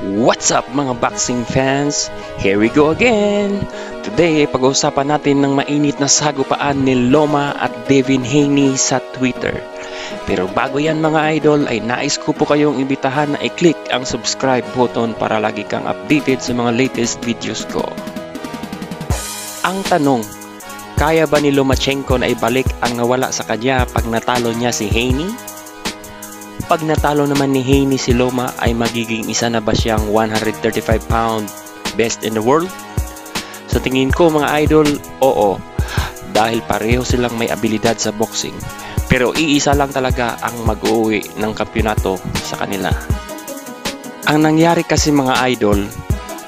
What's up mga boxing fans? Here we go again! Today ay pag-uusapan natin ng mainit na sagupaan ni Loma at Devin Haney sa Twitter. Pero bago yan mga idol ay nais ko po kayong imbitahan na i-click ang subscribe button para lagi kang updated sa mga latest videos ko. Ang tanong, kaya ba ni Lomachenko na ibalik ang nawala sa kanya pag natalo niya si Haney? Pag natalo naman ni Haney si Loma ay magiging isa na ba siyang 135-pound best in the world? Sa tingin ko mga idol, oo. Dahil pareho silang may abilidad sa boxing. Pero iisa lang talaga ang mag-uwi ng kampyonato sa kanila. Ang nangyari kasi mga idol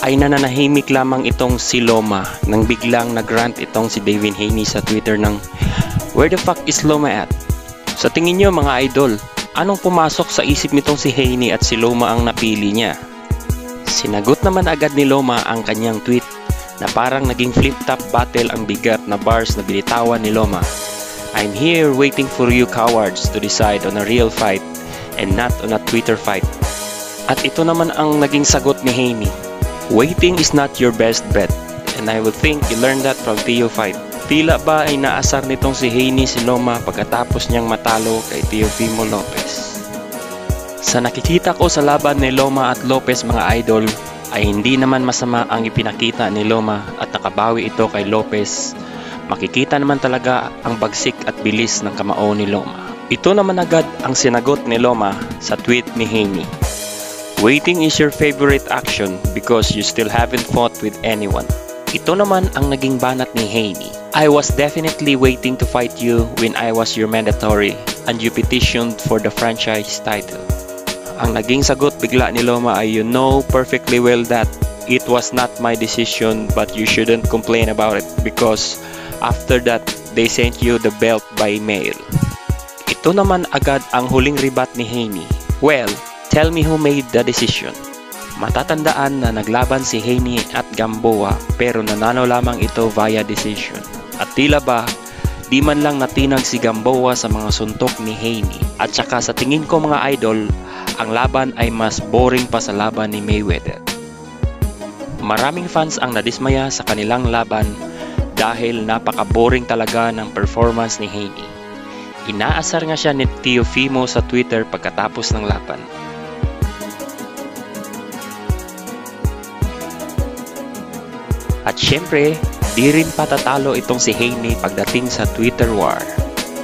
ay nananahimik lamang itong si Loma nang biglang nag-rant itong si Devin Haney sa Twitter ng "Where the fuck is Loma at?" Sa tingin nyo mga idol, anong pumasok sa isip nitong si Haney at si Loma ang napili niya? Sinagot naman agad ni Loma ang kanyang tweet na parang naging flip-top battle ang bigat na bars na binitawan ni Loma. "I'm here waiting for you cowards to decide on a real fight and not on a Twitter fight." At ito naman ang naging sagot ni Haney. "Waiting is not your best bet and I would think you learned that from Teo fight." Tila ba ay naasar nitong si Haney si Loma pagkatapos niyang matalo kay Teofimo Lopez. Sa nakikita ko sa laban ni Loma at Lopez mga idol, ay hindi naman masama ang ipinakita ni Loma at nakabawi ito kay Lopez. Makikita naman talaga ang bagsik at bilis ng kamao ni Loma. Ito naman agad ang sinagot ni Loma sa tweet ni Haney. "Waiting is your favorite action because you still haven't fought with anyone." Ito naman ang naging banat ni Haney. "I was definitely waiting to fight you when I was your mandatory and you petitioned for the franchise title." Ang naging sagot bigla ni Loma ay, "You know perfectly well that it was not my decision but you shouldn't complain about it because after that they sent you the belt by mail." Ito naman agad ang huling ribat ni Haney. "Well, tell me who made the decision." Matatandaan na naglaban si Haney at Gamboa pero nanalo lamang ito via decision. At tila ba, di man lang natinag si Gamboa sa mga suntok ni Haney. At saka sa tingin ko mga idol, ang laban ay mas boring pa sa laban ni Mayweather. Maraming fans ang nadismaya sa kanilang laban dahil napaka-boring talaga ng performance ni Haney. Inaasar nga siya ni Teofimo sa Twitter pagkatapos ng laban. At syempre, di rin patatalo itong si Haney pagdating sa Twitter war.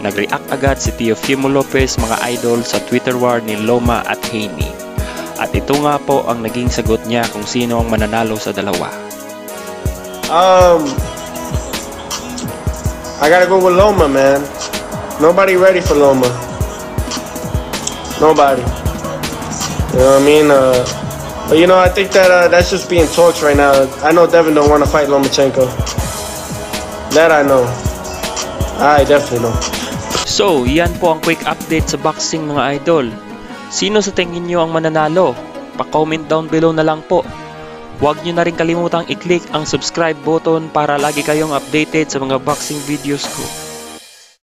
Nag-react agad si Teofimo Lopez mga idol sa Twitter war ni Loma at Haney. At ito nga po ang naging sagot niya kung sino ang mananalo sa dalawa. I gotta go with Loma, man. Nobody ready for Loma. Nobody. You know what I mean? But you know, I think that that's just being talked right now. I know Devin don't want to fight Lomachenko. That I know. I definitely know. So, yan po ang quick update sa boxing mga idol. Sino sa tingin nyo ang mananalo? Pa-comment down below na lang po. Huwag nyo na rin kalimutang i-click ang subscribe button para lagi kayong updated sa mga boxing videos ko.